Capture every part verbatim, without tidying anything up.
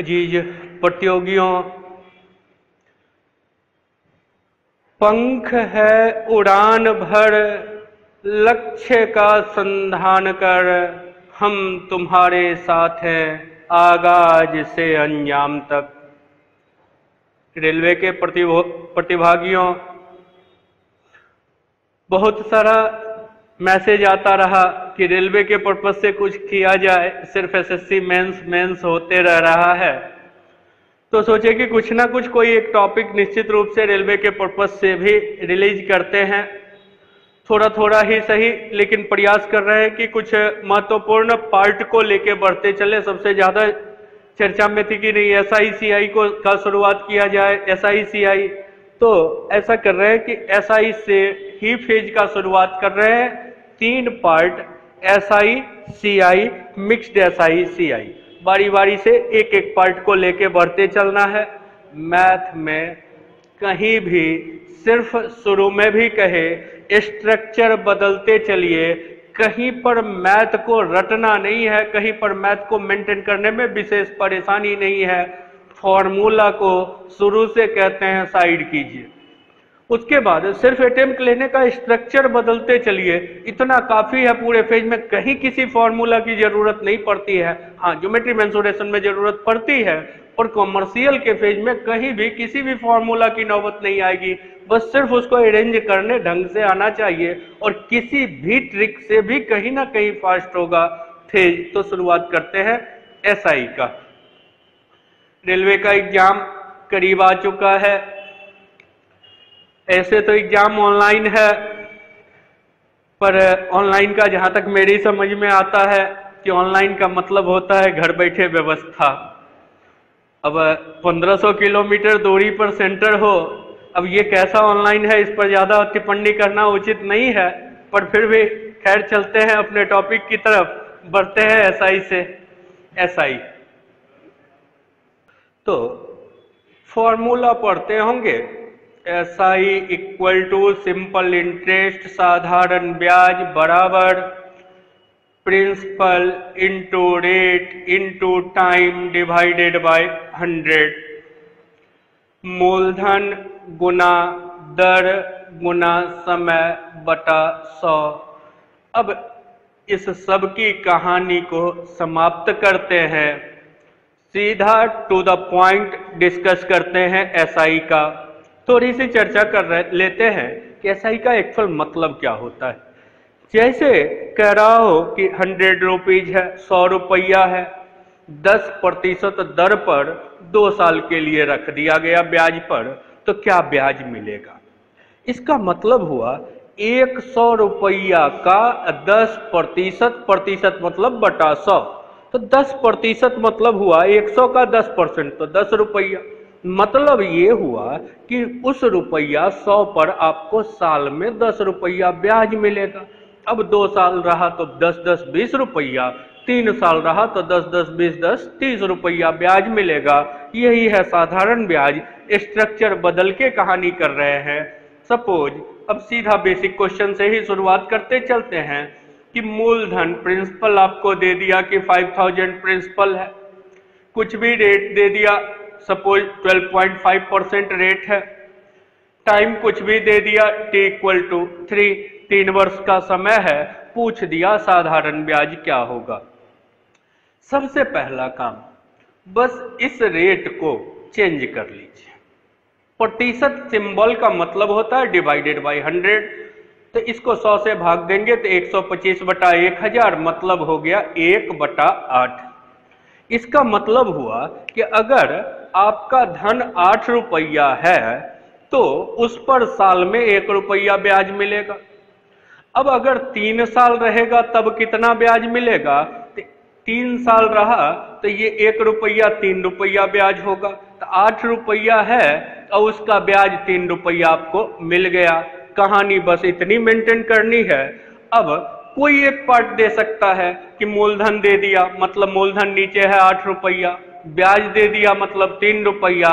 अजीज प्रतियोगियों, पंख है उड़ान भर, लक्ष्य का संधान कर, हम तुम्हारे साथ हैं आगाज से अंजाम तक। रेलवे के प्रतिभागियों, बहुत सारा मैसेज आता रहा कि रेलवे के पर्पस से कुछ किया जाए, सिर्फ एसएससी मेंस मेंस होते रह रहा है। तो सोचे कि कुछ ना कुछ कोई एक टॉपिक निश्चित रूप से रेलवे के पर्पस से भी रिलीज करते हैं, थोड़ा थोड़ा ही सही, लेकिन प्रयास कर रहे हैं कि कुछ महत्वपूर्ण पार्ट को लेके बढ़ते चले। सबसे ज़्यादा चर्चा में थी कि नहीं एस आई सी आई को का शुरुआत किया जाए, एस आई सी आई, तो ऐसा कर रहे हैं कि एस आई से ही फेज का शुरुआत कर रहे हैं। तीन part S I C I, mixed S I C I, बारी बारी से एक एक पार्ट को लेके बढ़ते चलना है। मैथ में कहीं भी सिर्फ शुरू में भी कहे स्ट्रक्चर बदलते चलिए, कहीं पर मैथ को रटना नहीं है, कहीं पर मैथ को मेंटेन करने में विशेष परेशानी नहीं है। फॉर्मूला को शुरू से कहते हैं साइड कीजिए, उसके बाद सिर्फ अटेम्प्ट लेने का स्ट्रक्चर बदलते चलिए, इतना काफ़ी है। पूरे फेज में कहीं किसी फॉर्मूला की ज़रूरत नहीं पड़ती है। हाँ, ज्योमेट्री मेंसुरेशन में ज़रूरत पड़ती है, और कॉमर्शियल के फेज में कहीं भी किसी भी फॉर्मूला की नौबत नहीं आएगी। बस सिर्फ उसको अरेंज करने ढंग से आना चाहिए, और किसी भी ट्रिक से भी कहीं ना कहीं फास्ट होगा फेज। तो शुरुआत करते हैं एसआई का। रेलवे का एग्जाम करीब आ चुका है। ऐसे तो एग्जाम ऑनलाइन है, पर ऑनलाइन का जहाँ तक मेरी समझ में आता है कि ऑनलाइन का मतलब होता है घर बैठे व्यवस्था। अब पंद्रह सौ किलोमीटर दूरी पर सेंटर हो, अब ये कैसा ऑनलाइन है इस पर ज़्यादा टिप्पणी करना उचित नहीं है, पर फिर भी खैर चलते हैं अपने टॉपिक की तरफ, बढ़ते हैं एसआई से। एसआई तो फॉर्मूला पढ़ते होंगे, SI equal to simple interest साधारण ब्याज बराबर principal into rate into time divided by hundred, मूलधन गुना दर गुना समय बटा सौ। अब इस सब की कहानी को समाप्त करते हैं, सीधा टू द पॉइंट डिस्कस करते हैं एसआई का। थोड़ी सी चर्चा कर रहे लेते हैं कि एसआई का एक्चुअल मतलब क्या होता है। जैसे कह रहा हो कि हंड्रेड रुपीज है, सौ रुपया है, दस प्रतिशत दर पर दो साल के लिए रख दिया गया ब्याज पर, तो क्या ब्याज मिलेगा। इसका मतलब हुआ एक सौ रुपया का दस प्रतिशत, प्रतिशत मतलब बटा सौ, तो दस प्रतिशत मतलब हुआ एक सौ का दस परसेंट तो दस रुपया। मतलब ये हुआ कि उस रुपया सौ पर आपको साल में दस रुपया ब्याज मिलेगा। अब दो साल रहा तो दस दस बीस रुपया, तीन साल रहा तो दस दस बीस दस तीस रुपया ब्याज मिलेगा। यही है साधारण ब्याज, स्ट्रक्चर बदल के कहानी कर रहे हैं। सपोज अब सीधा बेसिक क्वेश्चन से ही शुरुआत करते चलते हैं कि मूलधन प्रिंसिपल आपको दे दिया कि फाइव थाउजेंड प्रिंसिपल है, कुछ भी रेट दे दिया, suppose twelve point five percent rate है, टाइम कुछ भी दे दिया टी इक्वल टू थ्री, तीन वर्ष का समय है, पूछ दिया साधारण ब्याज क्या होगा। सबसे पहला काम बस इस रेट को चेंज कर लीजिए। प्रतिशत सिंबल का मतलब होता है डिवाइडेड बाय हंड्रेड, तो इसको सौ से भाग देंगे तो एक सौ पच्चीस बटा एक हज़ार, मतलब हो गया एक बटा आठ। इसका मतलब हुआ कि अगर आपका धन आठ रुपया है तो उस पर साल में एक रुपया ब्याज मिलेगा। अब अगर तीन साल रहेगा तब कितना ब्याज मिलेगा, तीन साल रहा तो ये एक रुपया तीन रुपया ब्याज होगा, तो आठ रुपया है और उसका ब्याज तीन रुपया आपको मिल गया। कहानी बस इतनी मेंटेन करनी है। अब कोई एक पार्ट दे सकता है कि मूलधन दे दिया मतलब मूलधन नीचे है आठ रुपया, ब्याज दे दिया मतलब तीन रुपया,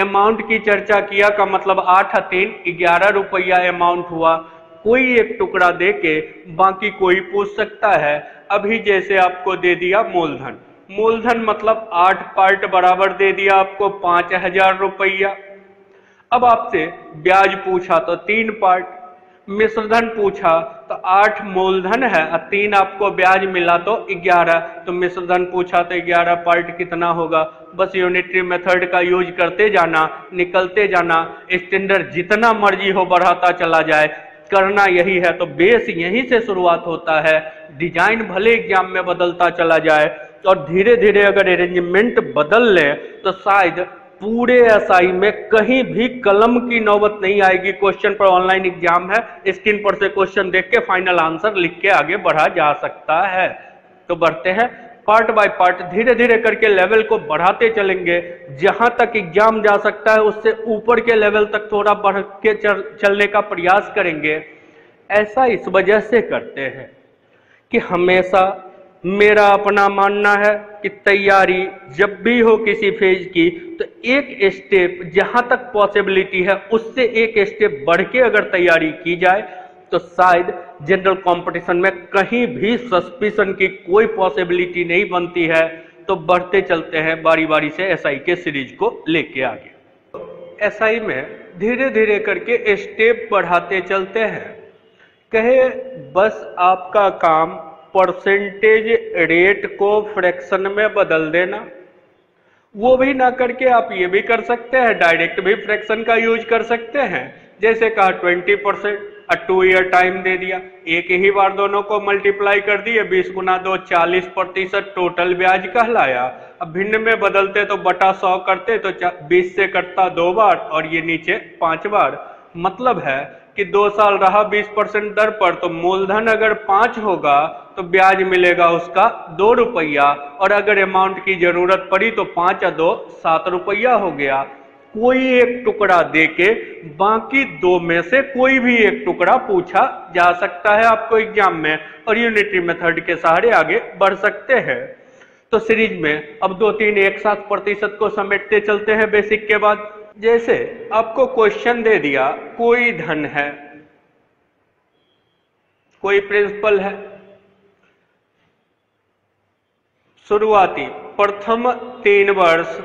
अमाउंट की चर्चा किया का मतलब आठ तीन ग्यारह रुपया अमाउंट हुआ। कोई एक टुकड़ा दे के बाकी कोई पूछ सकता है। अभी जैसे आपको दे दिया मूलधन, मूलधन मतलब आठ पार्ट बराबर दे दिया आपको पांच हजार रुपया। अब आपसे ब्याज पूछा तो तीन पार्ट, मिश्रधन पूछा तो आठ मूलधन है और तीन आपको ब्याज मिला तो ग्यारह, तो मिश्रधन पूछा तो ग्यारह पार्ट कितना होगा। बस यूनिटरी मेथड का यूज करते जाना, निकलते जाना, स्टैंडर्ड जितना मर्जी हो बढ़ाता चला जाए, करना यही है। तो बेस यहीं से शुरुआत होता है, डिजाइन भले एग्जाम में बदलता चला जाए और धीरे धीरे अगर अरेंजमेंट बदल ले तो शायद पूरे एसआई में कहीं भी कलम की नौबत नहीं आएगी। क्वेश्चन पर ऑनलाइन एग्जाम है, स्क्रीन पर से क्वेश्चन देख के फाइनल आंसर लिख के आगे बढ़ा जा सकता है। तो बढ़ते हैं पार्ट बाय पार्ट, धीरे धीरे करके लेवल को बढ़ाते चलेंगे, जहां तक एग्जाम जा सकता है उससे ऊपर के लेवल तक थोड़ा बढ़ के चलने का प्रयास करेंगे। ऐसा इस वजह से करते हैं कि हमेशा मेरा अपना मानना है कि तैयारी जब भी हो किसी फेज की तो एक स्टेप जहां तक पॉसिबिलिटी है उससे एक स्टेप बढ़ के अगर तैयारी की जाए तो शायद जनरल कंपटीशन में कहीं भी सस्पिशन की कोई पॉसिबिलिटी नहीं बनती है। तो बढ़ते चलते हैं बारी बारी से एसआई के सीरीज को लेके आगे। एसआई में धीरे धीरे करके स्टेप बढ़ाते चलते हैं। कहे बस आपका काम परसेंटेज रेट को फ्रैक्शन में बदल देना, वो भी ना करके आप ये भी कर सकते हैं, डायरेक्ट भी फ्रैक्शन का यूज कर सकते हैं। जैसे कहा ट्वेंटी परसेंट और टू ईयर टाइम दे दिया, एक ही बार दोनों को मल्टीप्लाई कर दिए, बीस गुना दो चालीस प्रतिशत टोटल ब्याज कहलाया। अब भिन्न में बदलते तो बटा सौ करते तो बीस से कटता दो बार और ये नीचे पांच बार। मतलब है कि दो साल रहा बीस परसेंट दर पर, तो मूलधन अगर पांच होगा तो ब्याज मिलेगा उसका दो रुपया, और अगर अमाउंट की जरूरत पड़ी तो पांच या दो सात रुपया हो गया। कोई एक टुकड़ा देके बाकी दो में से कोई भी एक टुकड़ा पूछा जा सकता है आपको एग्जाम में, और यूनिटरी मेथड के सहारे आगे बढ़ सकते हैं। तो सीरीज में अब दो तीन एक साथ प्रतिशत को समेटते चलते हैं बेसिक के बाद। जैसे आपको क्वेश्चन दे दिया कोई धन है, कोई प्रिंसिपल है, शुरुआती प्रथम तीन वर्ष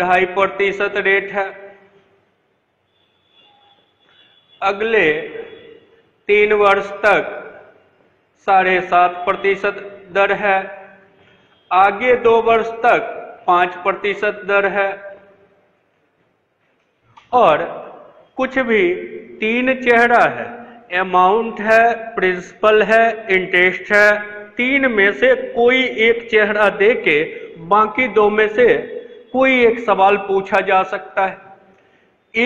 ढाई प्रतिशत रेट है, अगले तीन वर्ष तक साढ़े सात प्रतिशत दर है, आगे दो वर्ष तक पांच प्रतिशत दर है, और कुछ भी तीन चेहरा है, अमाउंट है, प्रिंसिपल है, इंटरेस्ट है, तीन में से कोई एक चेहरा देके बाकी दो में से कोई एक सवाल पूछा जा सकता है।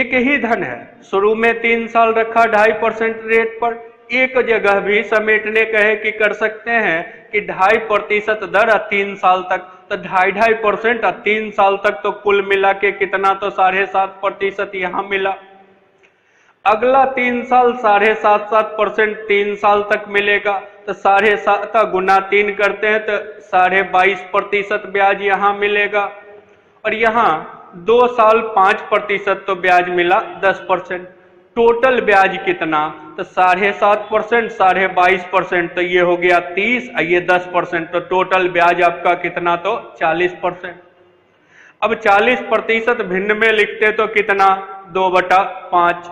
एक ही धन है, शुरू में तीन साल रखा ढाई परसेंट रेट पर, एक जगह भी समेटने कहे कि कर सकते हैं कि ढाई प्रतिशत दर और तीन साल तक, तो ढाई ढाई परसेंट और तीन साल तक तो कुल मिला के कितना, तो साढ़े सात प्रतिशत यहाँ मिला। अगला तीन साल साढ़े सात सात परसेंट तीन साल तक मिलेगा, तो साढ़े सात गुना तीन करते हैं तो साढ़े बाईस प्रतिशत ब्याज यहाँ मिलेगा, और यहाँ दो साल पांच प्रतिशत तो ब्याज मिला दस परसेंट। टोटल ब्याज कितना, तो साढ़े सात परसेंट साढ़े बाईस परसेंट तो ये हो गया तीस और ये दस परसेंट, तो टोटल ब्याज आपका कितना, तो चालीस परसेंट। अब चालीस प्रतिशत भिन्न में लिखते तो कितना, दो बटा पांच।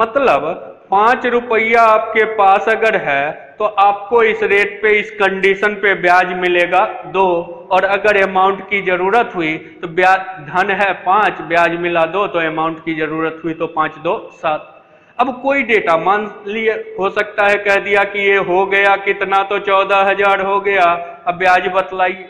मतलब पांच रुपया आपके पास अगर है तो आपको इस रेट पे इस कंडीशन पे ब्याज मिलेगा दो, और अगर अमाउंट की जरूरत हुई तो ब्याज, धन है पांच ब्याज मिला दो, तो अमाउंट की जरूरत हुई तो पांच दो सात। अब कोई डेटा मान लिए हो सकता है कह दिया कि ये हो गया कितना, तो चौदह हजार हो गया, अब ब्याज बतलाइए।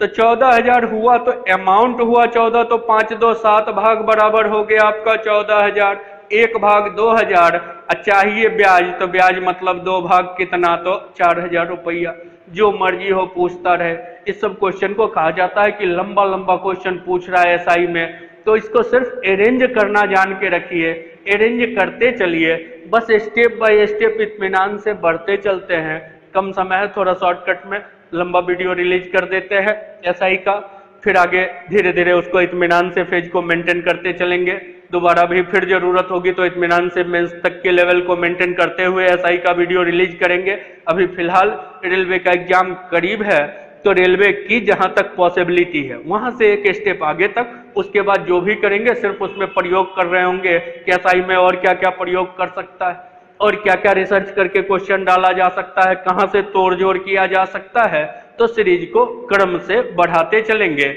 तो चौदह हजार हुआ तो अमाउंट हुआ चौदह, तो पांच दो सात भाग बराबर हो गया आपका चौदह हजार, एक भाग दो हजार, चाहिए ब्याज तो ब्याज मतलब दो भाग कितना, तो चार हजार रुपया। जो मर्जी हो पूछता रहे, इस सब क्वेश्चन को कहा जाता है कि लंबा लंबा क्वेश्चन पूछ रहा है एसआई में, तो इसको सिर्फ अरेंज करना जान के रखिए, अरेंज करते चलिए, बस स्टेप बाय स्टेप इत्मीनान से बढ़ते चलते हैं। कम समय है, थोड़ा शॉर्टकट में लंबा वीडियो रिलीज कर देते हैं एसआई का, फिर आगे धीरे धीरे उसको इत्मीनान से फेज को मेंटेन करते चलेंगे। दोबारा भी फिर जरूरत होगी तो इत्मीनान से मेंस तक के लेवल को मेंटेन करते हुए एसआई का वीडियो रिलीज करेंगे। अभी फिलहाल रेलवे का एग्जाम करीब है तो रेलवे की जहां तक पॉसिबिलिटी है वहां से एक स्टेप आगे तक, उसके बाद जो भी करेंगे सिर्फ उसमें प्रयोग कर रहे होंगे कि एसआई में और क्या क्या प्रयोग कर सकता है और क्या क्या रिसर्च करके क्वेश्चन डाला जा सकता है, कहाँ से तोड़ जोड़ किया जा सकता है। तो सीरीज को क्रम से बढ़ाते चलेंगे,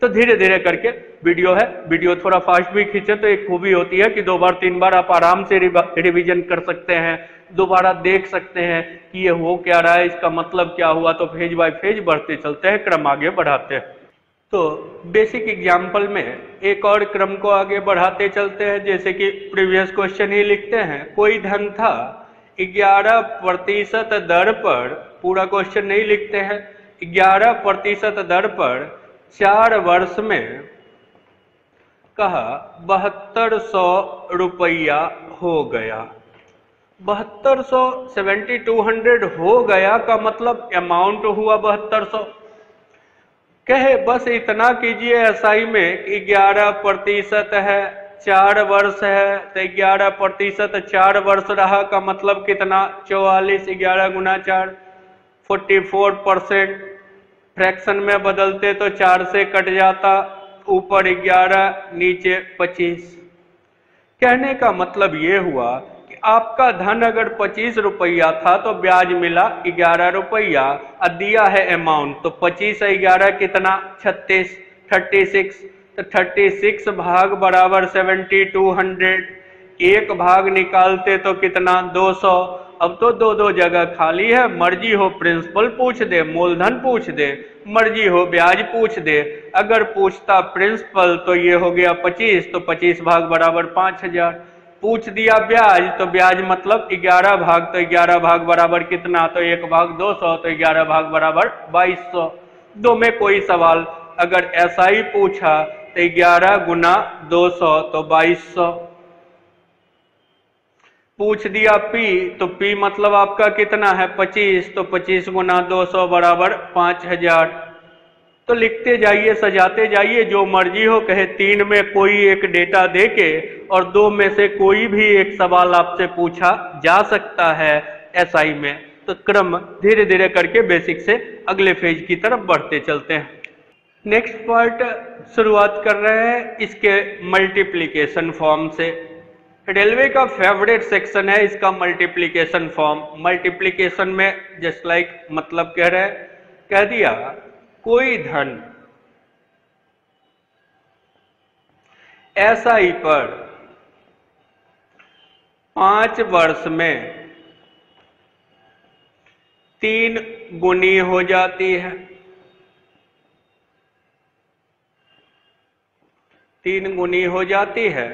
तो धीरे धीरे करके वीडियो है। वीडियो थोड़ा फास्ट भी खींचे तो एक खूबी होती है कि दो बार तीन बार आप आराम से रिवीजन कर सकते हैं, दोबारा देख सकते हैं कि ये हो क्या रहा है, इसका मतलब क्या हुआ। तो फेज बाय फेज बढ़ते चलते हैं, क्रम आगे बढ़ाते हैं। तो बेसिक एग्जाम्पल में एक और क्रम को आगे बढ़ाते चलते हैं, जैसे कि प्रीवियस क्वेश्चन ही लिखते हैं। कोई धन था, ग्यारह प्रतिशत दर पर, पूरा क्वेश्चन नहीं लिखते हैं, ग्यारह प्रतिशत दर पर चार वर्ष में कहा बहत्तर सौ रुपया हो गया। बहत्तर सौ सेवेंटी टू हंड्रेड हो गया का मतलब अमाउंट हुआ बहत्तर सौ। कहे बस इतना कीजिए एसआई में, ग्यारह प्रतिशत है, चार वर्ष है तो ग्यारह प्रतिशत चार वर्ष रहा का मतलब कितना, चौवालीस, ग्यारह गुना चार, फोर्टी फोर परसेंट। फ्रैक्शन में बदलते तो चार से कट जाता, ऊपर ग्यारह नीचे पच्चीस। कहने का मतलब ये हुआ कि आपका धन अगर पच्चीस रुपया था तो ब्याज मिला ग्यारह रुपया और दिया है अमाउंट, तो पच्चीस है ग्यारह कितना, छत्तीस, छत्तीस, तो छत्तीस भाग बराबर सेवेंटी टू हंड्रेड। एक भाग निकालते तो कितना, दो सौ। अब तो दो दो जगह खाली है, मर्जी हो प्रिंसिपल पूछ दे, मूलधन पूछ दे, मर्जी हो ब्याज पूछ दे। अगर पूछता प्रिंसिपल तो ये हो गया पच्चीस, तो पच्चीस भाग बराबर पाँच हजार। पूछ दिया ब्याज, तो ब्याज मतलब ग्यारह भाग, तो ग्यारह भाग बराबर कितना, तो एक भाग दो सौ, तो ग्यारह भाग बराबर बाईस सौ। दो में कोई सवाल, अगर ऐसा ही पूछा तो ग्यारह गुना दो सौ तो बाईस सौ। पूछ दिया P, तो P मतलब आपका कितना है पच्चीस, तो पच्चीस गुना दो सौ बराबर पाँच हजार। तो लिखते जाइए, सजाते जाइए, जो मर्जी हो। कहे तीन में कोई एक डेटा देके और दो में से कोई भी एक सवाल आपसे पूछा जा सकता है एसआई में। तो क्रम धीरे धीरे करके बेसिक से अगले फेज की तरफ बढ़ते चलते हैं। नेक्स्ट पार्ट शुरुआत कर रहे हैं इसके मल्टीप्लीकेशन फॉर्म से। रेलवे का फेवरेट सेक्शन है इसका मल्टीप्लिकेशन फॉर्म। मल्टीप्लिकेशन में जस्ट लाइक like, मतलब कह रहे हैं, कह दिया कोई धन एसआई पर पांच वर्ष में तीन गुनी हो जाती है, तीन गुनी हो जाती है।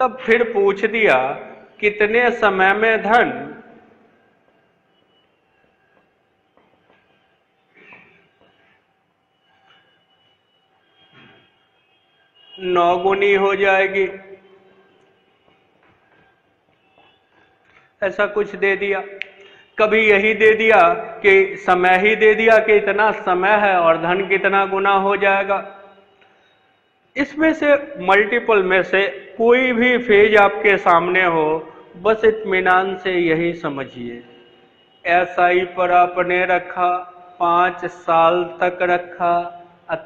तब फिर पूछ दिया कितने समय में धन नौ गुनी हो जाएगी, ऐसा कुछ दे दिया। कभी यही दे दिया कि समय ही दे दिया कि इतना समय है और धन कितना गुना हो जाएगा। इसमें से मल्टीपल में से कोई भी फेज आपके सामने हो, बस इत्मीनान से यही समझिए, एसआई पर आपने रखा, पाँच साल तक रखा,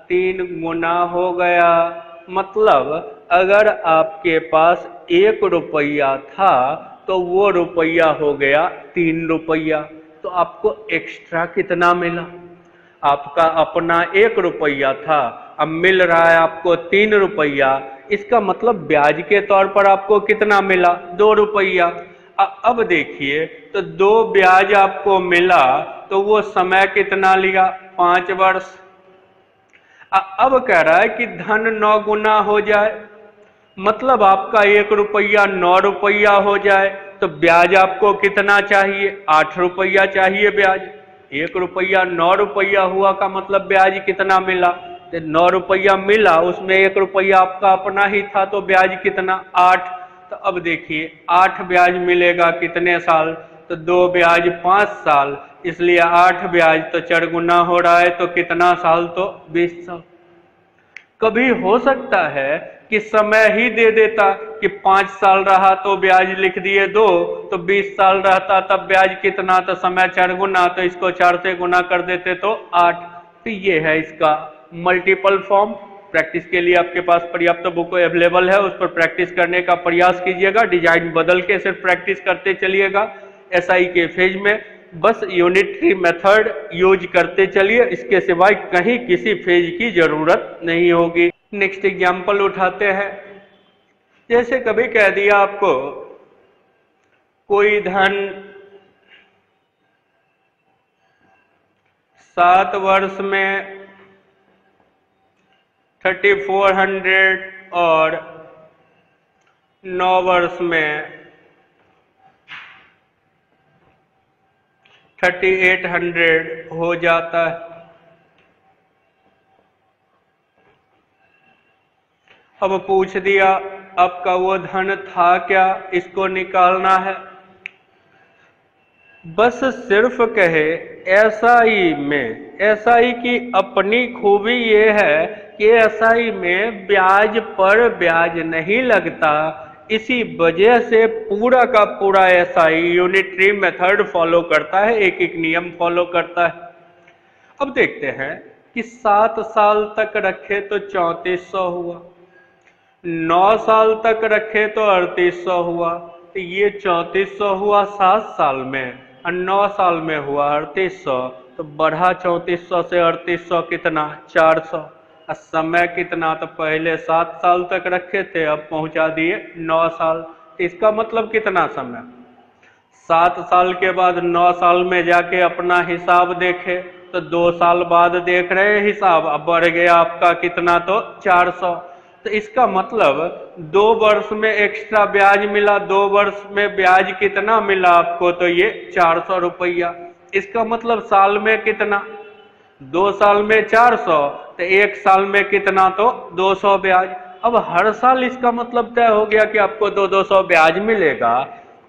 तीन गुना हो गया। मतलब अगर आपके पास एक रुपया था तो वो रुपया हो गया तीन रुपया। तो आपको एक्स्ट्रा कितना मिला, आपका अपना एक रुपया था, अब मिल रहा है आपको तीन रुपया। इसका मतलब ब्याज के तौर पर आपको कितना मिला, दो रुपया। अब देखिए तो दो ब्याज आपको मिला, तो वो समय कितना लिया, पांच वर्ष। अब कह रहा है कि धन नौ गुना हो जाए, मतलब आपका एक रुपया नौ रुपया हो जाए। तो ब्याज आपको कितना चाहिए, आठ रुपया चाहिए ब्याज। एक रुपया नौ रुपया हुआ का मतलब ब्याज कितना मिला, नौ रुपया मिला, उसमें एक रुपया आपका अपना ही था तो ब्याज कितना, आठ। तो अब देखिए आठ ब्याज मिलेगा कितने साल, तो दो ब्याज पाँच साल, इसलिए आठ ब्याज तो चार गुना हो रहा है, तो कितना साल, तो बीस साल। कभी हो सकता है कि समय ही दे देता कि पांच साल रहा तो ब्याज लिख दिए दो, तो बीस साल रहता तब ब्याज कितना, तो समय चार गुना, तो इसको चार से गुना कर देते तो आठ। तो ये है इसका मल्टीपल फॉर्म। प्रैक्टिस के लिए आपके पास पर्याप्त तो बुक अवेलेबल है, उस पर प्रैक्टिस करने का प्रयास कीजिएगा। डिजाइन बदल के सिर्फ प्रैक्टिस करते चलिएगा। एसआई के फेज में बस यूनिटरी मेथड यूज करते चलिए, इसके सिवाय कहीं किसी फेज की जरूरत नहीं होगी। नेक्स्ट एग्जाम्पल उठाते हैं। जैसे कभी कह दिया आपको कोई धन सात वर्ष में थर्टी फोर हंड्रेड और नौ वर्ष में थर्टी एट हंड्रेड हो जाता है। अब पूछ दिया आपका वो धन था क्या, इसको निकालना है। बस सिर्फ कहे एसआई में, एसआई की अपनी खूबी ये है कि एसआई में ब्याज पर ब्याज नहीं लगता, इसी वजह से पूरा का पूरा एसआई यूनिटरी मेथड फॉलो करता है, एक एक नियम फॉलो करता है। अब देखते हैं कि सात साल तक रखे तो चौंतीस सौ हुआ, नौ साल तक रखे तो अड़तीस सौ हुआ, तो ये चौंतीस सौ हुआ सात साल में और नौ साल में हुआ अड़तीस सौ, तो बढ़ा चौंतीस सौ से अड़तीस सौ कितना चार सौ। और समय कितना, तो पहले सात साल तक रखे थे अब पहुंचा दिए नौ साल, इसका मतलब कितना समय, सात साल के बाद नौ साल में जाके अपना हिसाब देखे तो दो साल बाद देख रहे हैं हिसाब, अब बढ़ गया आपका कितना तो चार सौ। तो इसका मतलब दो वर्ष में एक्स्ट्रा ब्याज मिला, दो वर्ष में ब्याज कितना मिला आपको, तो ये चार सौ रुपया। इसका मतलब साल में कितना, दो साल में चार सौ, तो एक साल में कितना तो दो सौ ब्याज। अब हर साल इसका मतलब तय हो गया कि आपको दो दो सौ ब्याज मिलेगा,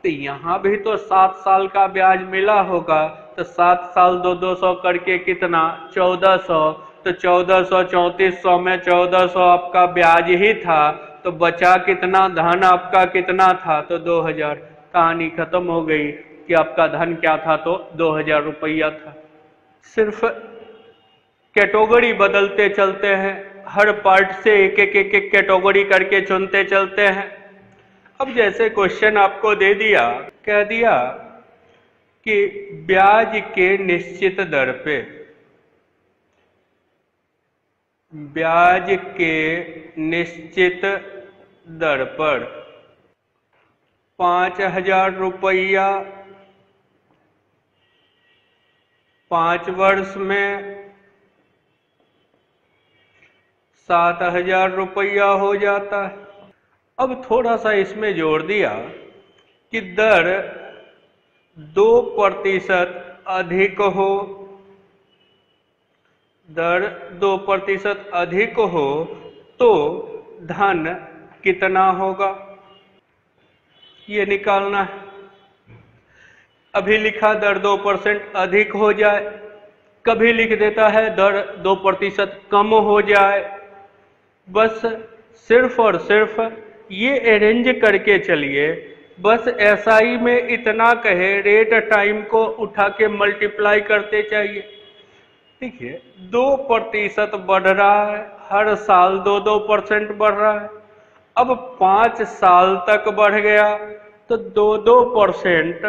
तो यहाँ भी तो सात साल का ब्याज मिला होगा, तो सात साल दो दो सौ करके कितना चौदह सौ, तो चौदह सौ चौंतीस सौ में चौदह सौ आपका ब्याज ही था, तो बचा कितना धन आपका कितना था तो दो हजार। कहानी खत्म हो गई कि आपका धन क्या था तो दो हजार रुपया था। सिर्फ कैटेगरी बदलते चलते हैं, हर पार्ट से एक एक एक एक कैटेगरी करके चुनते चलते हैं। अब जैसे क्वेश्चन आपको दे दिया, कह दिया कि ब्याज के निश्चित दर पे, ब्याज के निश्चित दर पर पांच हजार रुपया पांच वर्ष में सात हजार रुपया हो जाता है। अब थोड़ा सा इसमें जोड़ दिया कि दर दो प्रतिशत अधिक हो, दर दो प्रतिशत अधिक हो तो धन कितना होगा, ये निकालना है। अभी लिखा दर दो परसेंट अधिक हो जाए, कभी लिख देता है दर दो प्रतिशत कम हो जाए। बस सिर्फ और सिर्फ ये अरेंज करके चलिए, बस एसआई में इतना कहे रेट टाइम को उठा के मल्टीप्लाई करते चाहिए। देखिए दो प्रतिशत बढ़ रहा है, हर साल दो दो परसेंट बढ़ रहा है, अब पाँच साल तक बढ़ गया तो दो दो परसेंट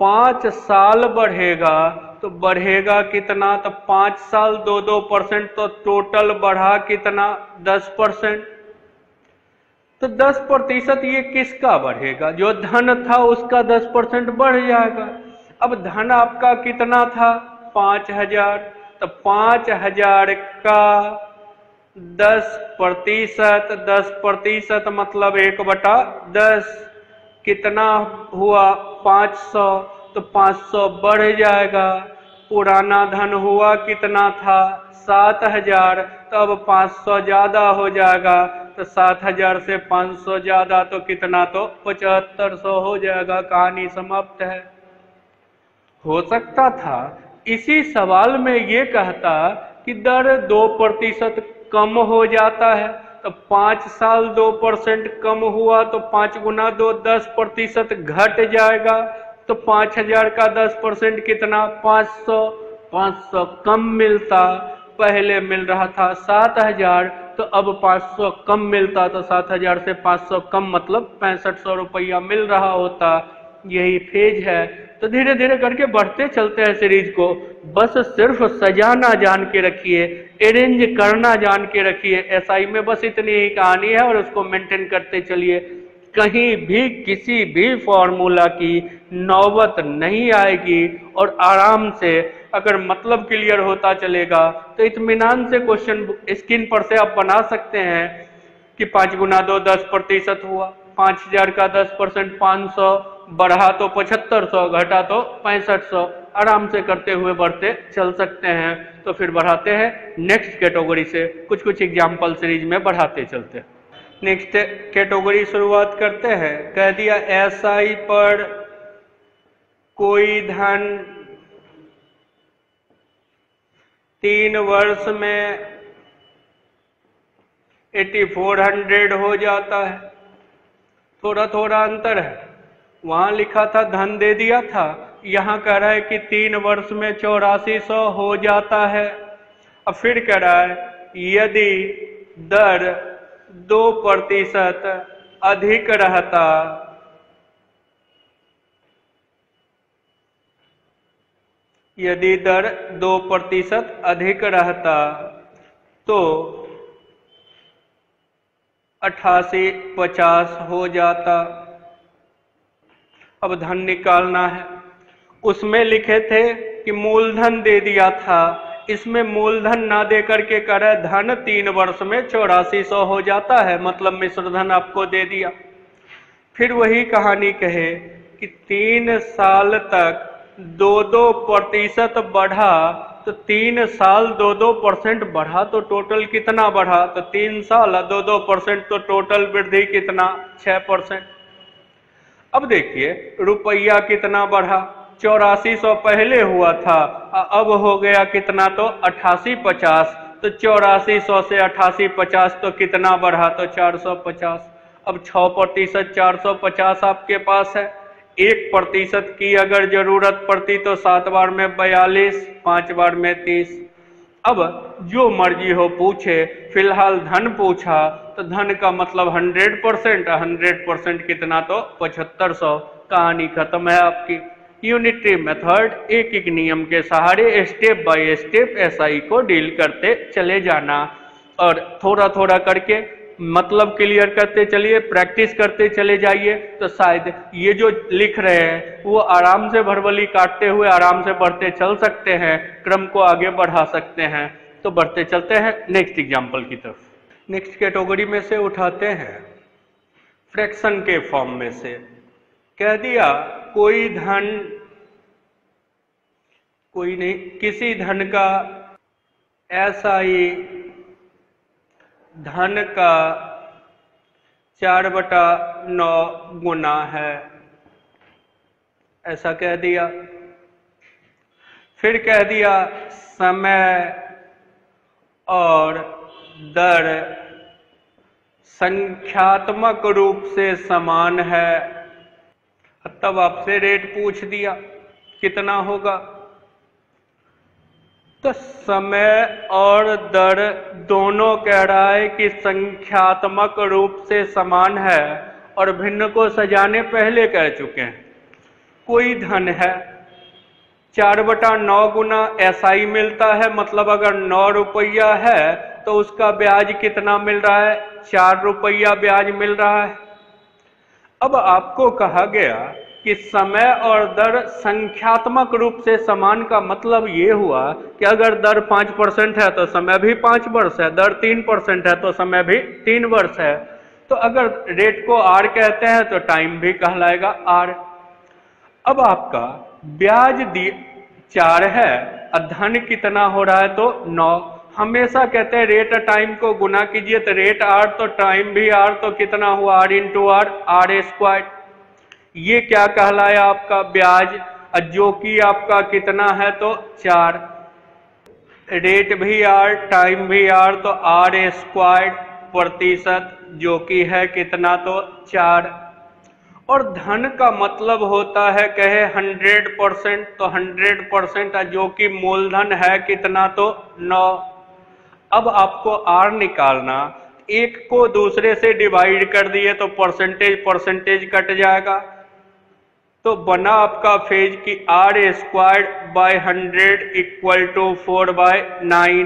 पाँच साल बढ़ेगा, तो बढ़ेगा कितना, तो पाँच साल दो दो परसेंट तो टोटल बढ़ा कितना दस परसेंट। तो दस प्रतिशत ये किसका बढ़ेगा, जो धन था उसका दस परसेंट बढ़ जाएगा। अब धन आपका कितना था पाँच हजार, तो पाँच हजार का दस प्रतिशत, दस प्रतिशत मतलब एक बटा दस कितना हुआ पाँच सौ, तो पाँच सौ बढ़ जाएगा। पुराना धन हुआ कितना था सात हजार, तो अब पाँच सौ ज़्यादा हो जाएगा, तो सात हजार से पाँच सौ ज़्यादा तो कितना तो पचहत्तर सौ हो जाएगा। कहानी समाप्त है। हो सकता था इसी सवाल में ये कहता कि दर दो प्रतिशत कम हो जाता है। तो पाँच साल दो परसेंट कम हुआ तो पाँच गुना दो दस प्रतिशत घट जाएगा। तो पाँच हजार का दस परसेंट कितना? पाँच सौ। पाँच सौ कम मिलता, पहले मिल रहा था सात हजार, तो अब पाँच सौ कम मिलता, तो सात हजार से पाँच सौ कम मतलब पैंसठ सौ रुपया मिल रहा होता। यही फेज है। तो धीरे धीरे करके बढ़ते चलते हैं सीरीज को। बस सिर्फ सजाना जान के रखिए, अरेंज करना जान के रखिए। एसआई में बस इतनी ही कहानी है और उसको मेंटेन करते चलिए। कहीं भी किसी भी फॉर्मूला की नौबत नहीं आएगी और आराम से अगर मतलब क्लियर होता चलेगा तो इत्मीनान से क्वेश्चन स्क्रीन पर से आप बना सकते हैं कि पाँच गुना दो दस प्रतिशत हुआ, पाँच हजार का दस परसेंट पाँच सौ बढ़ा तो पचहत्तर सौ, घटा तो पैंसठ सौ। आराम से करते हुए बढ़ते चल सकते हैं। तो फिर बढ़ाते हैं नेक्स्ट कैटेगरी से, कुछ कुछ एग्जाम्पल सीरीज में बढ़ाते चलते। नेक्स्ट कैटेगरी शुरुआत करते हैं। कह दिया एसआई पर कोई धन तीन वर्ष में चौरासी सौ हो जाता है। थोड़ा थोड़ा अंतर है, वहाँ लिखा था धन दे दिया था, यहाँ कह रहा है कि तीन वर्ष में चौरासी सौ हो जाता है। अब फिर कह रहा है यदि दर दो प्रतिशत अधिक रहता यदि दर दो प्रतिशत अधिक रहता तो अठासी पचास हो जाता। अब धन निकालना है। उसमें लिखे थे कि मूलधन दे दिया था, इसमें मूलधन ना दे करके कह रहा है धन तीन वर्ष में चौरासी सौ हो जाता है, मतलब मिश्रधन आपको दे दिया। फिर वही कहानी कहे कि तीन साल तक दो दो प्रतिशत बढ़ा, तो तीन साल दो दो परसेंट बढ़ा तो टोटल कितना बढ़ा? तो तीन साल दो दो परसेंट, तो टोटल वृद्धि कितना? छः परसेंट। अब देखिए रुपया कितना बढ़ा? चौरासी सौ पहले हुआ था, अब हो गया कितना? तो अट्ठासी पचास। तो चौरासी सौ से अट्ठासी पचास तो कितना बढ़ा? तो चार सौ पचास। अब छः प्रतिशत चार सौ पचास आपके पास है। एक प्रतिशत की अगर जरूरत पड़ती तो सात बार में बयालीस, पाँच बार में तीस। अब जो मर्जी हो पूछे, फिलहाल धन पूछा तो धन का मतलब हंड्रेड परसेंट। हंड्रेड परसेंट कितना? तो पचहत्तर सौ। कहानी खत्म है आपकी। यूनिटरी मेथड, एक एक नियम के सहारे स्टेप बाय स्टेप एसआई को डील करते चले जाना और थोड़ा थोड़ा करके मतलब क्लियर करते चलिए, प्रैक्टिस करते चले जाइए। तो शायद ये जो लिख रहे हैं वो आराम से भरवली काटते हुए आराम से बढ़ते चल सकते हैं, क्रम को आगे बढ़ा सकते हैं। तो बढ़ते चलते हैं नेक्स्ट एग्जाम्पल की तरफ। नेक्स्ट कैटेगरी में से उठाते हैं फ्रैक्शन के फॉर्म में से। कह दिया कोई धन कोई नहीं किसी धन का एसआई धन का चार बटा नौ गुना है, ऐसा कह दिया। फिर कह दिया समय और दर संख्यात्मक रूप से समान है। तब आपसे रेट पूछ दिया कितना होगा? तो समय और दर दोनों कह रहा है कि संख्यात्मक रूप से समान है और भिन्न को सजाने पहले कह चुके हैं। कोई धन है, चार बटा नौ गुना एसआई मिलता है, मतलब अगर नौ रुपया है तो उसका ब्याज कितना मिल रहा है? चार रुपया ब्याज मिल रहा है। अब आपको कहा गया कि समय और दर संख्यात्मक रूप से समान का मतलब ये हुआ कि अगर दर पाँच परसेंट है तो समय भी पाँच वर्ष है, दर तीन परसेंट है तो समय भी तीन वर्ष है। तो अगर रेट को आर कहते हैं तो टाइम भी कहलाएगा आर। अब आपका ब्याज दी चार है, धन कितना हो रहा है? तो नौ। हमेशा कहते हैं रेट टाइम को गुना कीजिए, तो रेट आर तो टाइम भी आर, तो कितना हुआ R into R, R square. ये क्या कहलाया आपका? ब्याज, जो कि आपका कितना है? तो चार। रेट भी आर टाइम भी आर, तो आर स्क्वायर प्रतिशत जो कि है कितना, तो चार। और धन का मतलब होता है कहे हंड्रेड परसेंट, तो हंड्रेड परसेंट जो कि मूलधन है कितना, तो नौ। अब आपको आर निकालना, एक को दूसरे से डिवाइड कर दिए तो परसेंटेज परसेंटेज कट जाएगा, तो बना आपका फेज कि R square by hundred equal to four by nine,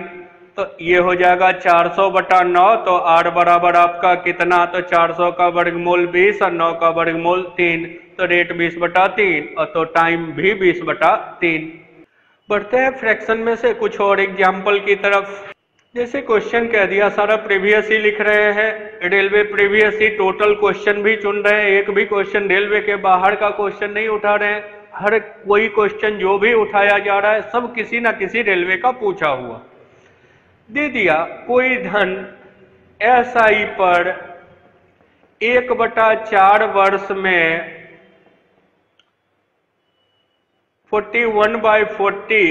तो ये हो जाएगा चार सौ बटा नौ। तो आर बराबर आपका कितना, तो चार सौ का वर्गमूल बीस और नौ का वर्गमूल तीन, तो रेट बीस बटा तीन और तो टाइम भी बीस बटा तीन। बढ़ते हैं फ्रैक्शन में से कुछ और एग्जाम्पल की तरफ। जैसे क्वेश्चन कह दिया सारा प्रीवियस ही लिख रहे हैं, रेलवे प्रीवियस ही, टोटल क्वेश्चन भी चुन रहे हैं, एक भी क्वेश्चन रेलवे के बाहर का क्वेश्चन नहीं उठा रहे हैं। हर कोई क्वेश्चन जो भी उठाया जा रहा है सब किसी ना किसी रेलवे का पूछा हुआ दे दिया। कोई धन एस आई पर एक बटा चार वर्ष में फोर्टी वन बाई फोर्टी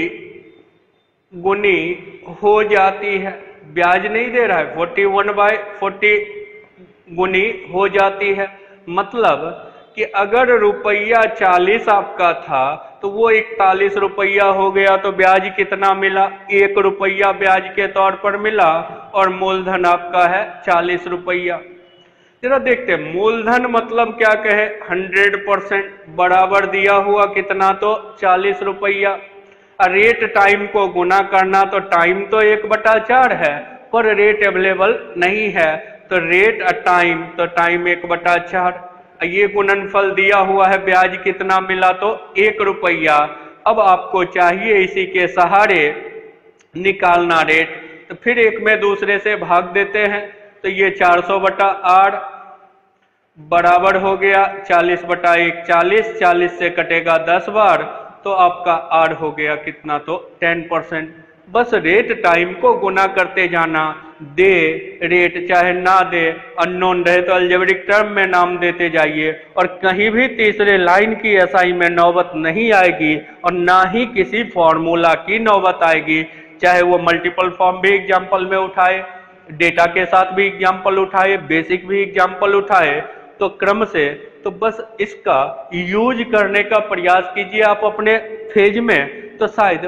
गुनी हो जाती है, ब्याज नहीं दे रहा है, फोर्टी वन बाई फोर्टी गुनी हो जाती है। मतलब कि अगर रुपया चालीस आपका था तो वो इकतालीस रुपया हो गया, तो ब्याज कितना मिला, एक रुपया ब्याज के तौर पर मिला, और मूलधन आपका है चालीस रुपया। जरा देखते हैं मूलधन मतलब क्या कहे, हंड्रेड परसेंट बराबर दिया हुआ कितना, तो चालीस रुपया। रेट टाइम को गुना करना, तो टाइम तो एक बटा चार है पर रेट अवेलेबल नहीं है, तो रेट और टाइम, तो टाइम एक बटा चार। ये गुणनफल दिया हुआ है, ब्याज कितना मिला, तो एक रुपया। अब आपको चाहिए इसी के सहारे निकालना रेट, तो फिर एक में दूसरे से भाग देते हैं, तो ये चार सौ बटा आठ बराबर हो गया चालीस बटा एक, चालीस चालीस से कटेगा दस बार, तो आपका आर हो गया कितना, तो टेन परसेंट। बस रेट टाइम को गुना करते जाना, दे रेट चाहे ना दे, अननोन रहे तो अल्जेब्रिक टर्म में नाम देते जाइए, और कहीं भी तीसरे लाइन की एसआई में नौबत नहीं आएगी और ना ही किसी फॉर्मूला की नौबत आएगी, चाहे वो मल्टीपल फॉर्म भी एग्जाम्पल में उठाए, डेटा के साथ भी एग्जाम्पल उठाए, बेसिक भी एग्जाम्पल उठाए, तो क्रम से। तो बस इसका यूज करने का प्रयास कीजिए आप अपने फेज में। तो शायद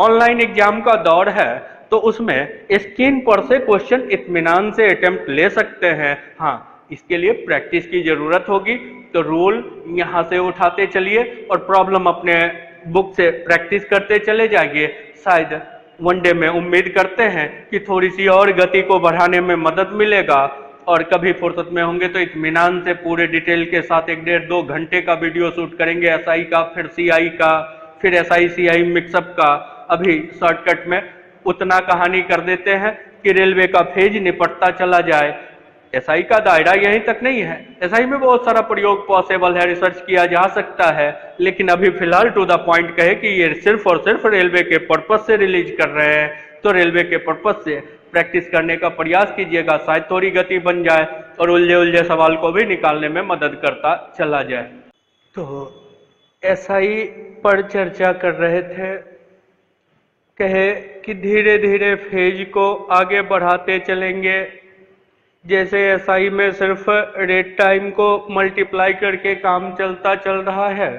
ऑनलाइन एग्जाम का दौर है तो उसमें स्क्रीन पर से क्वेश्चन इत्मीनान से अटेम्प्ट ले सकते हैं, हाँ इसके लिए प्रैक्टिस की जरूरत होगी। तो रूल यहाँ से उठाते चलिए और प्रॉब्लम अपने बुक से प्रैक्टिस करते चले जाइए, शायद वन डे में उम्मीद करते हैं कि थोड़ी सी और गति को बढ़ाने में मदद मिलेगा। और कभी फुर्सत में होंगे तो इत्मीनान से पूरे डिटेल के साथ एक डेढ़ दो घंटे का वीडियो शूट करेंगे, एसआई का, फिर सीआई का, फिर एसआई सीआई मिक्सअप का। अभी शॉर्टकट में उतना कहानी कर देते हैं कि रेलवे का फेज निपटता चला जाए। एसआई का दायरा यहीं तक नहीं है, एसआई में बहुत सारा प्रयोग पॉसिबल है, रिसर्च किया जा सकता है, लेकिन अभी फिलहाल टू द पॉइंट कहे कि ये सिर्फ और सिर्फ रेलवे के पर्पज से रिलीज कर रहे हैं, तो रेलवे के पर्पज से प्रैक्टिस करने का प्रयास कीजिएगा, शायद थोड़ी गति बन जाए और उलझे उलझे सवाल को भी निकालने में मदद करता चला जाए। तो एसआई पर चर्चा कर रहे थे, कहे कि धीरे धीरे फेज को आगे बढ़ाते चलेंगे। जैसे एसआई में सिर्फ रेट टाइम को मल्टीप्लाई करके काम चलता चल रहा है,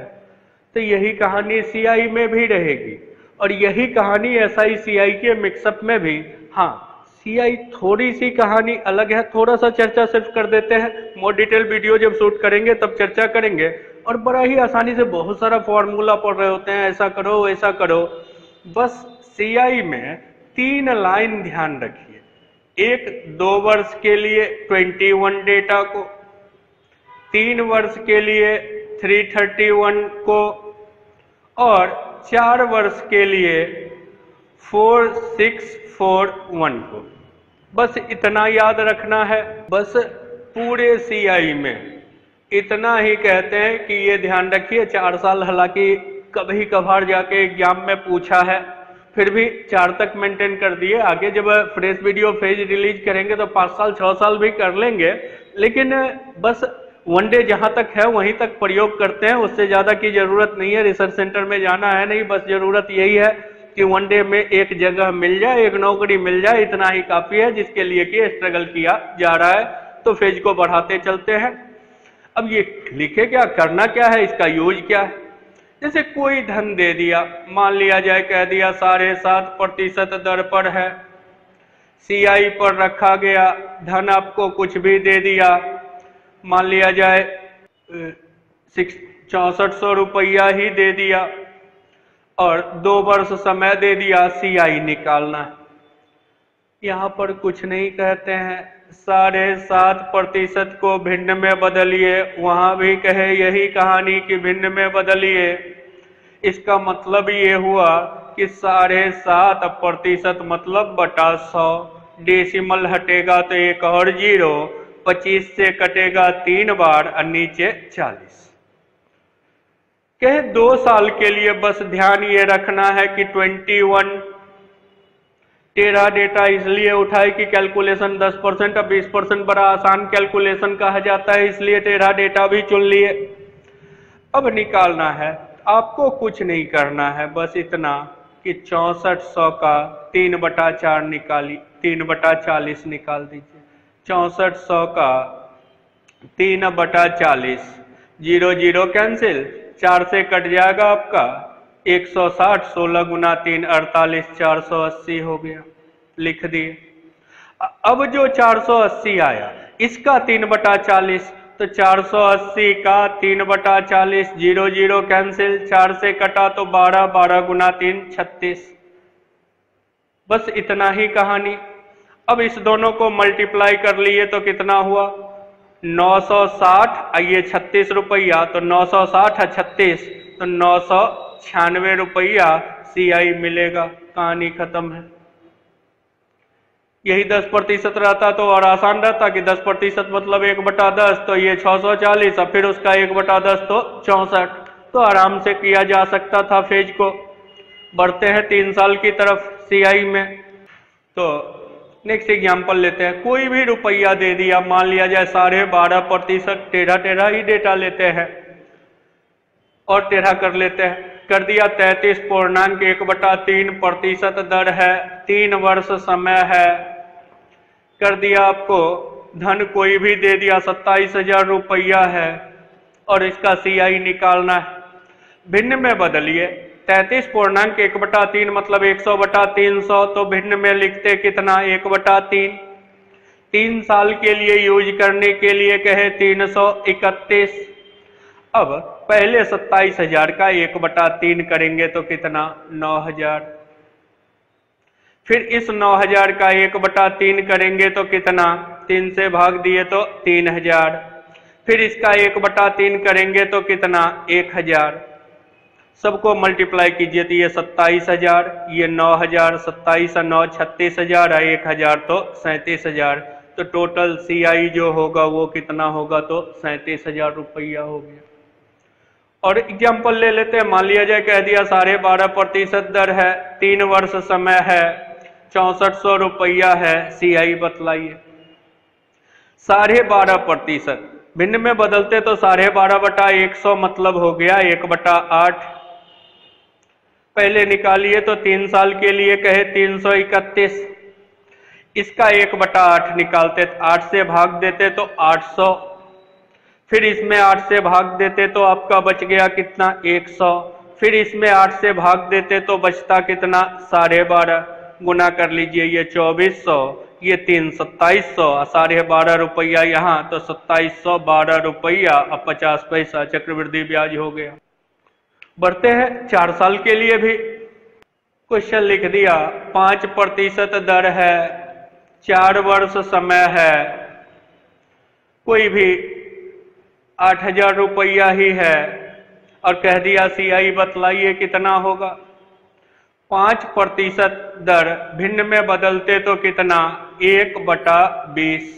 तो यही कहानी सीआई में भी रहेगी और यही कहानी एसआई सीआई के मिक्सअप में भी। हाँ सीआई थोड़ी सी कहानी अलग है, थोड़ा सा चर्चा सिर्फ कर देते हैं, मोर डिटेल वीडियो जब शूट करेंगे तब चर्चा करेंगे। और बड़ा ही आसानी से बहुत सारा फॉर्मूला पढ़ रहे होते हैं, ऐसा करो ऐसा करो। बस सीआई में तीन लाइन ध्यान रखिए, एक दो वर्ष के लिए ट्वेंटी वन डेटा को, तीन वर्ष के लिए थ्री थर्टी वन को, और चार वर्ष के लिए फोर सिक्स फोर वन को। बस इतना याद रखना है, बस पूरे सीआई में इतना ही कहते हैं कि ये ध्यान रखिए। चार साल हालांकि कभी कभार जाके एग्जाम में पूछा है, फिर भी चार तक मेंटेन कर दिए। आगे जब फ्रेश वीडियो फेज रिलीज करेंगे तो पाँच साल छः साल भी कर लेंगे, लेकिन बस वन डे जहाँ तक है वहीं तक प्रयोग करते हैं, उससे ज़्यादा की जरूरत नहीं है। रिसर्च सेंटर में जाना है नहीं, बस जरूरत यही है कि वनडे में एक जगह मिल जाए, एक नौकरी मिल जाए, इतना ही काफी है जिसके लिए कि स्ट्रगल किया जा रहा है। तो फेज को बढ़ाते चलते हैं। अब ये लिखे क्या, करना क्या है, इसका यूज क्या है। जैसे कोई धन दे दिया, मान लिया जाए, कह दिया साढ़े सात प्रतिशत दर पर है, सीआई पर रखा गया, धन आपको कुछ भी दे दिया, मान लिया जाए चौसठ सौ रुपया ही दे दिया और दो वर्ष समय दे दिया सीआई निकालना। यहाँ पर कुछ नहीं कहते हैं, साढ़े सात प्रतिशत को भिन्न में बदलिए, वहाँ भी कहे यही कहानी कि भिन्न में बदलिए। इसका मतलब ये हुआ कि साढ़े सात प्रतिशत मतलब बटा सौ, डेसिमल हटेगा तो एक और जीरो, पच्चीस से कटेगा तीन बार और नीचे चालीस। कहे दो साल के लिए बस ध्यान ये रखना है कि इक्कीस टेरा डेटा इसलिए उठाए कि कैलकुलेशन दस परसेंट और बीस परसेंट बड़ा आसान कैलकुलेशन कहा जाता है, इसलिए टेरा डेटा भी चुन लिए। अब निकालना है, आपको कुछ नहीं करना है, बस इतना कि चौसठ सौ का तीन बटा चार निकाली तीन बटा चालीस निकाल दीजिए। चौसठ सौ का तीन बटा चालीस, जीरो जीरो कैंसिल, चार से कट जाएगा आपका एक सौ साठ, सोलह गुना तीन अड़तालीस, चार सौ अस्सी हो गया, लिख दिए। अब जो चार सौ अस्सी आया इसका तीन बटा चालीस, तो चार सौ अस्सी का तीन बटा चालीस, जीरो जीरो कैंसिल, चार से कटा तो बारह, बारह गुना तीन छत्तीस। बस इतना ही कहानी। अब इस दोनों को मल्टीप्लाई कर लिए तो कितना हुआ, नौ सौ साठ, ये छत्तीस रुपया, तो नौ सौ साठ है छत्तीस, तो नौ सौ छियानवे रुपया सी आई मिलेगा, कहानी खत्म है। यही दस प्रतिशत रहता तो और आसान रहता कि दस प्रतिशत मतलब एक बटा दस, तो ये छह सौ चालीस और फिर उसका एक बटा दस तो चौसठ, तो आराम से किया जा सकता था। फेज को बढ़ते हैं तीन साल की तरफ सी आई में। तो नेक्स्ट एग्जाम्पल लेते हैं, कोई भी रुपया दे दिया, मान लिया जाए साढ़े बारह प्रतिशत, टेढ़ा टेढ़ा ही डेटा लेते हैं और टेढ़ा कर लेते हैं, कर दिया तैंतीस पूर्णांक एक बटा तीन प्रतिशत दर है, तीन वर्ष समय है, कर दिया आपको धन कोई भी दे दिया सत्ताईस हजार रुपया है और इसका सीआई निकालना है। भिन्न में बदलिए, तैंतीस पूर्णांक एक बटा तीन मतलब एक सौ बटा तीन सौ, तो भिन्न में लिखते कितना, एक बटा तीन। तीन साल के लिए यूज करने के लिए कहे तीन सौ इकतीस। अब पहले सत्ताईस हजार का एक बटा तीन करेंगे तो कितना, नौ हजार, फिर इस नौ हजार का एक बटा तीन करेंगे तो कितना, तीन से भाग दिए तो तीन हजार, फिर इसका एक बटा तीन करेंगे तो कितना, एक हजार। सबको मल्टीप्लाई कीजिए तो ये सत्ताईस हजार, ये नौ हजार, सत्ताईस और नौ छत्तीस हजार और एक हजार तो सैंतीस हजार, तो टोटल सी आई जो होगा वो कितना होगा, तो सैंतीस हजार रुपया हो गया। और एग्जाम्पल ले लेते हैं, मान लिया जाए कह दिया साढ़े बारह प्रतिशत दर है, तीन वर्ष समय है, चौसठ सौ रुपया है, सी आई बतलाइए। साढ़े बारह प्रतिशत भिन्न में बदलते तो साढ़े बारह बटा एक सौ मतलब हो गया एक बटा आठ। पहले निकालिए तो तीन साल के लिए कहे तीन सौ इकतीस, इसका एक बटा आठ निकालते, आठ से भाग देते तो आठ सौ, फिर इसमें आठ से भाग देते तो आपका बच गया कितना, एक सौ, फिर इसमें आठ से भाग देते तो बचता कितना, साढ़े बारह। गुना कर लीजिए, ये चौबीस सौ, ये तीन सत्ताईस सौ, साढ़े बारह रुपया यहाँ तो सत्ताईस सौ बारह रुपया और पचास पैसा चक्रवृद्धि ब्याज हो गया। बढ़ते हैं चार साल के लिए भी। क्वेश्चन लिख दिया पाँच प्रतिशत दर है, चार वर्ष समय है, कोई भी आठ हजार रुपया ही है और कह दिया सीआई बतलाइए कितना होगा। पाँच प्रतिशत दर भिन्न में बदलते तो कितना, एक बटा बीस।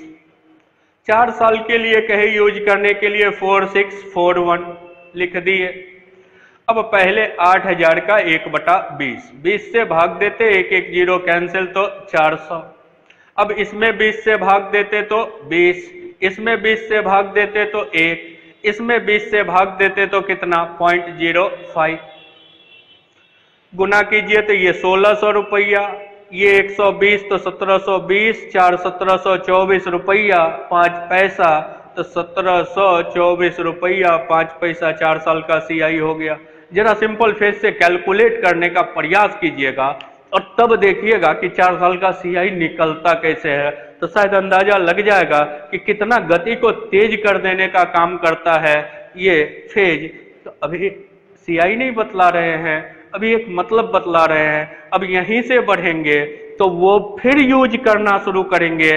चार साल के लिए कहे यूज करने के लिए फोर सिक्स फोर वन लिख दिए। अब पहले आठ हजार का एक बटा बीस, बीस से भाग देते एक एक जीरो कैंसिल तो चार सौ। अब इसमें बीस से भाग देते तो बीस, इसमें बीस से भाग देते तो एक, इसमें बीस से भाग देते तो कितना, पॉइंट जीरो फाइव। गुना कीजिए तो ये सोलह सौ रुपया, ये एक सौ बीस तो सत्रह सौ बीस, चार सत्रह सौ चौबीस रुपया पाँच पैसा, तो सत्रह सौ चौबीस रुपया पाँच पैसा चार साल का सीआई हो गया। जरा सिंपल फेज से कैलकुलेट करने का प्रयास कीजिएगा और तब देखिएगा कि चार साल का सीआई निकलता कैसे है, तो शायद अंदाजा लग जाएगा कि कितना गति को तेज कर देने का काम करता है ये फेज। तो अभी सीआई नहीं बतला रहे हैं, अभी एक मतलब बतला रहे हैं। अब यहीं से बढ़ेंगे तो वो फिर यूज करना शुरू करेंगे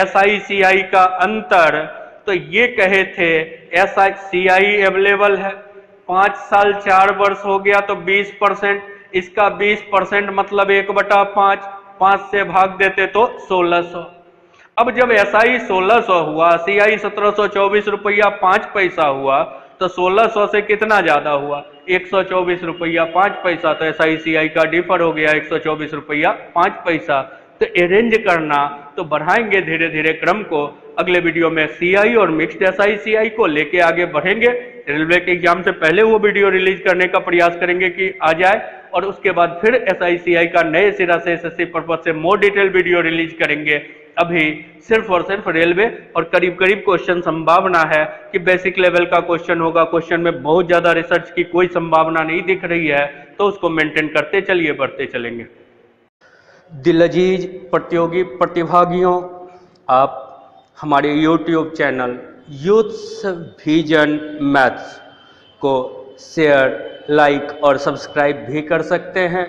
एस आई सी आई का अंतर। तो ये कहे थे S I C I available है, पाँच साल चार वर्ष हो गया तो बीस परसेंट, इसका बीस परसेंट मतलब एक बटा पाँच, पाँच से भाग देते तो सोलह सौ। अब जब एस आई सोलह सौ हुआ, सी आई सत्रह सौ चौबीस रुपया पाँच पैसा हुआ, तो सोलह सौ से कितना ज्यादा हुआ, एक सौ चौबीस रुपया पाँच पैसा। तो एस आई सी आई का डिफर हो गया एक सौ चौबीस रुपया पाँच पैसा। तो अरेंज करना, तो बढ़ाएंगे धीरे धीरे क्रम को। अगले वीडियो में सी आई और मिक्स्ड एस आई सी आई को लेके आगे बढ़ेंगे। रेलवे के एग्जाम से पहले वो वीडियो रिलीज करने का प्रयास करेंगे कि आ जाए, और उसके बाद फिर एस आई सी आई का नए सिरा से एस एस सी पर्पज से मोर डिटेल वीडियो रिलीज करेंगे। अभी सिर्फ और सिर्फ रेलवे और करीब करीब क्वेश्चन संभावना है कि बेसिक लेवल का क्वेश्चन होगा। क्वेश्चन में बहुत ज़्यादा रिसर्च की कोई संभावना नहीं दिख रही है, तो उसको मेंटेन करते चलिए, बढ़ते चलेंगे। दिल अजीज प्रतियोगी प्रतिभागियों, आप हमारे YouTube channel youths vision maths को शेयर, लाइक और सब्सक्राइब भी कर सकते हैं।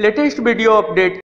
Latest video update